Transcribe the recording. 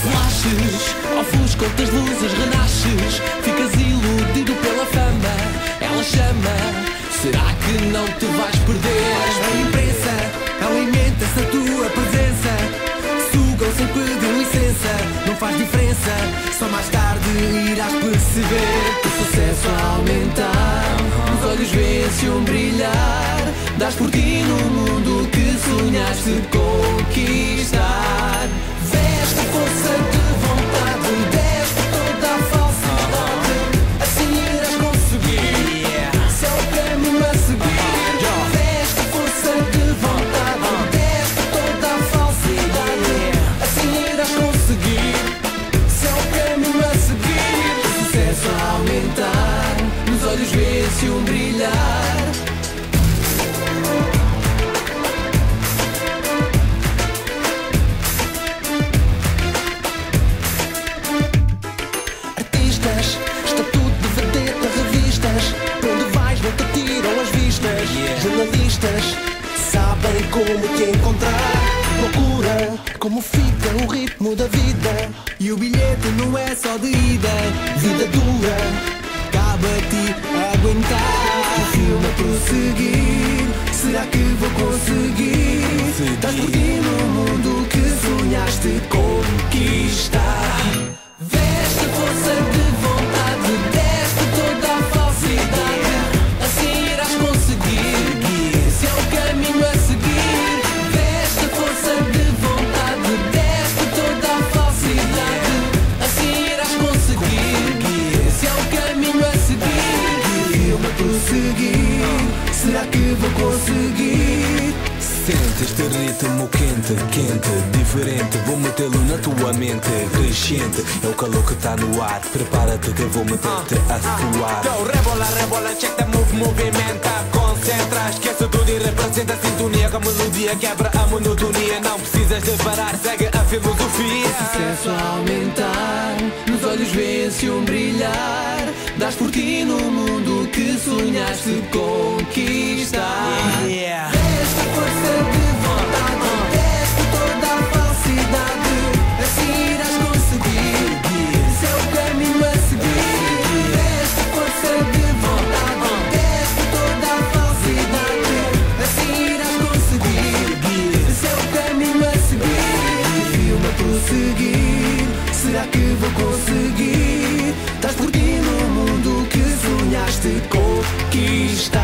Flashes, ofuscam as luzes, renasces, ficas iludido pela fama, ela chama. Será que não te vais perder? A imprensa alimenta-se da tua presença, sugam sem pedir licença. Não faz diferença, só mais tarde irás perceber que o sucesso a aumentar, os olhos vêem-se brilhar. Dás por ti no mundo que sonhaste conquistar. Veste a força de vontade, deste toda a falsidade, assim irás conseguir, se é o caminho a seguir. Veste a força de vontade, deste toda a falsidade, assim irás conseguir, se é o caminho a seguir. O sucesso a aumentar, nos olhos vê-se brilhar. Jornalistas sabem como te encontrar. Procura como fica o ritmo da vida, e o bilhete não é só de ida. Vida dura, cabe-te aguentar. O filme a prosseguir, será que vou conseguir? Estás por ti no mundo que sonhaste conquistar. Veste a força de vontade, deste toda a falsidade, assim irás conseguir. Será que vou conseguir? Sente este ritmo quente, quente, diferente. Vou metê-lo na tua mente, crescente. É o calor que tá no ar. Prepara-te que eu vou meter-te a suar. Então rebola, rebola, check the move, movimenta. Concentra, esquece tudo e representa a sintonia. Com a melodia quebra a monotonia. Não precisas de parar, segue a filosofia. O sucesso a aumentar, nos olhos vê-se brilhar. Dás por ti no mundo que sonhaste conquistar. Deste a força de vontade, deste toda a falsidade, assim irás conseguir, esse é o caminho a seguir. Deste a força de vontade, deste toda a falsidade, assim irás conseguir, esse é o caminho a seguir. Filme a prosseguir, será que vou conseguir? Estás por ti no mundo que sonhaste conquistar.